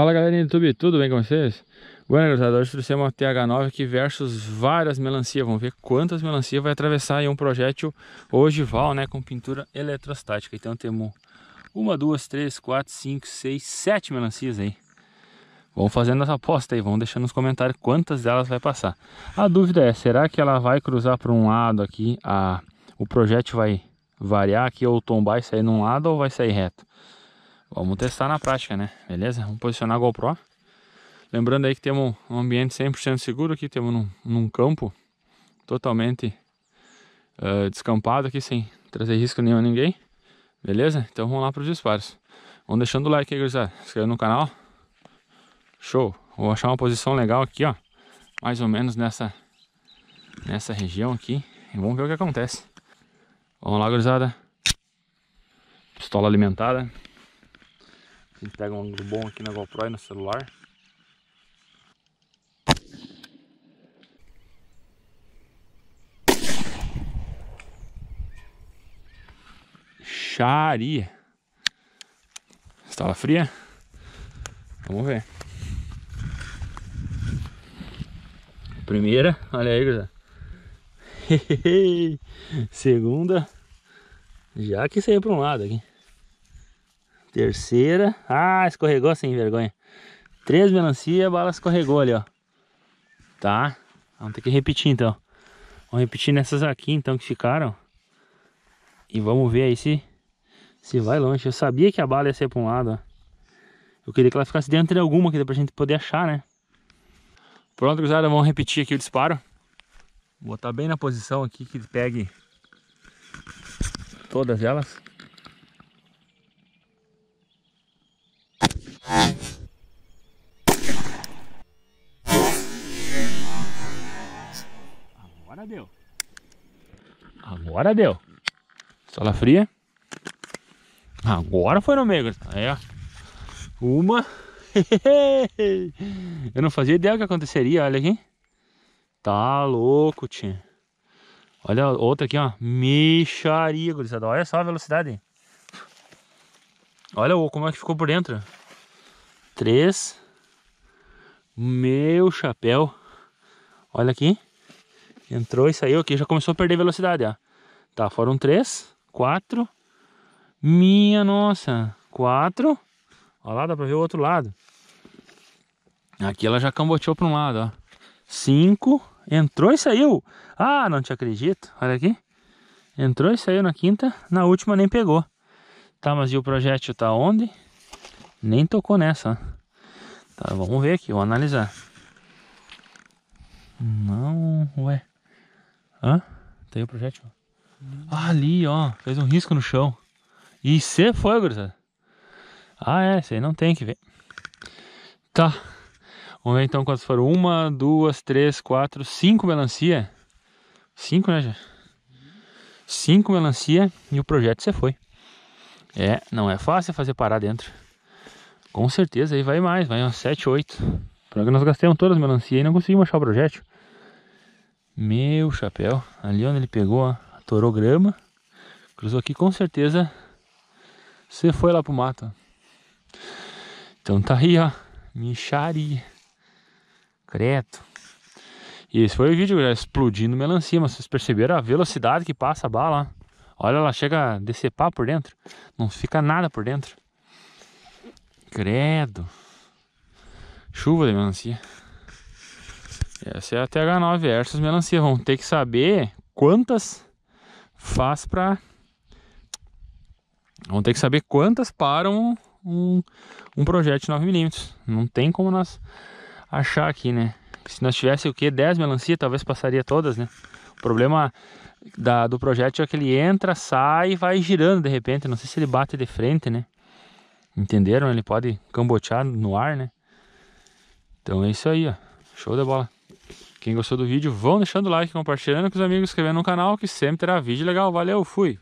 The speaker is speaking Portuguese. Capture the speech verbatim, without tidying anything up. Fala galerinha do YouTube, tudo bem com vocês? Bueno, galera, hoje trouxe uma T H nove aqui versus várias melancias. Vamos ver quantas melancias vai atravessar aí um projétil ogival, né? Com pintura eletrostática. Então temos uma, duas, três, quatro, cinco, seis, sete melancias aí. Vamos fazendo essa aposta aí, vão deixando nos comentários quantas delas vai passar. A dúvida é, será que ela vai cruzar para um lado aqui, a, o projétil vai variar aqui ou tombar e sair num lado ou vai sair reto? Vamos testar na prática, né? Beleza? Vamos posicionar a GoPro. Lembrando aí que temos um ambiente cem por cento seguro aqui, temos num, num campo totalmente uh, descampado aqui, sem trazer risco nenhum a ninguém. Beleza? Então vamos lá para os disparos. Vamos deixando o like aí, gurizada. Se inscreve no canal. Show! Vou achar uma posição legal aqui, ó. Mais ou menos nessa, nessa região aqui. E vamos ver o que acontece. Vamos lá, gurizada. Pistola alimentada. A gente pega um ângulo bom aqui na GoPro e no celular. Xaria. Pistola fria. Vamos ver. Primeira, olha aí, gurizada. Segunda. Já que saiu para um lado aqui. Terceira, ah, escorregou sem vergonha. Três melancia, a bala escorregou ali, ó. Tá, vamos ter que repetir então. Vamos repetir nessas aqui então que ficaram. E vamos ver aí se, se vai longe. Eu sabia que a bala ia ser para um lado, ó. Eu queria que ela ficasse dentro de alguma que dá pra gente poder achar, né? Pronto, gurizada, vamos repetir aqui o disparo. Vou botar bem na posição aqui que pegue todas elas. Agora deu. Agora deu. Pistola fria. Agora foi no meio. Aí, ó. Uma. Eu não fazia ideia do que aconteceria. Olha aqui. Tá louco, tia. Olha outra aqui, ó. Mixaria, gurizada. Olha só a velocidade. Olha como é que ficou por dentro. Três. Meu chapéu. Olha aqui. Entrou e saiu aqui. Já começou a perder velocidade, ó. Tá, foram três. Quatro. Minha nossa. Quatro. Olha lá, dá pra ver o outro lado. Aqui ela já camboteou pra um lado, ó. Cinco. Entrou e saiu. Ah, não te acredito. Olha aqui. Entrou e saiu na quinta. Na última nem pegou. Tá, mas e o projétil tá onde? Nem tocou nessa. Tá, vamos ver aqui, vou analisar. Não, ué. Hã? Tem o projétil? Ah, ali, ó. Fez um risco no chão. E cê foi, gurizada. Ah, é, cê não tem que ver. Tá. Vamos ver então quantas foram. Uma, duas, três, quatro, cinco melancia. Cinco, né, já? Cinco melancia e o projétil cê foi. É, não é fácil fazer parar dentro. Com certeza aí vai mais, vai umas sete, oito. Porque nós gastamos todas as melancias e não conseguimos achar o projétil. Meu chapéu, ali onde ele pegou, ó, atorou grama. Cruzou aqui, com certeza você foi lá pro mato. Então tá aí, ó, mixaria. Credo. E esse foi o vídeo, já explodindo melancia, mas vocês perceberam a velocidade que passa a bala, ó. Olha, ela chega a decepar por dentro. Não fica nada por dentro. Credo. Chuva de melancia. Essa é a T H nove versus melancia. Vamos ter que saber quantas faz pra... Vamos ter que saber quantas param um, um projétil nove milímetros. Não tem como nós achar aqui, né? Se nós tivesse o que? dez melancia, talvez passaria todas, né? O problema... Da, do projétil é que ele entra, sai e vai girando de repente. Não sei se ele bate de frente, né? Entenderam? Ele pode cambotear no ar, né? Então é isso aí, ó. Show de bola. Quem gostou do vídeo, vão deixando o like, compartilhando com os amigos, inscrevendo no canal, que sempre terá vídeo legal. Valeu, fui!